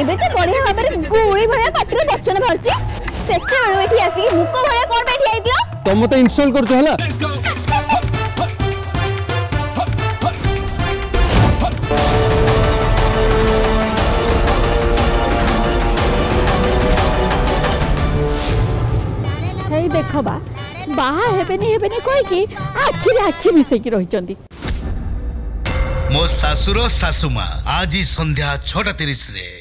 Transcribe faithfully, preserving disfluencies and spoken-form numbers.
एबे तो बढ़िया भाव में गुड़ी भरे पात्र बचन भरची सेते बेलु एठी आसी मुको भरे कोन बैठी आइतियो तो मते इंस्टॉल करछ हला हे देखो बा बाहा हेबेनी हेबेनी कोई की आखी आखी मिसे की रहि चंदी मो सासुरो सासुमा आज संध्या छटा तीस रे।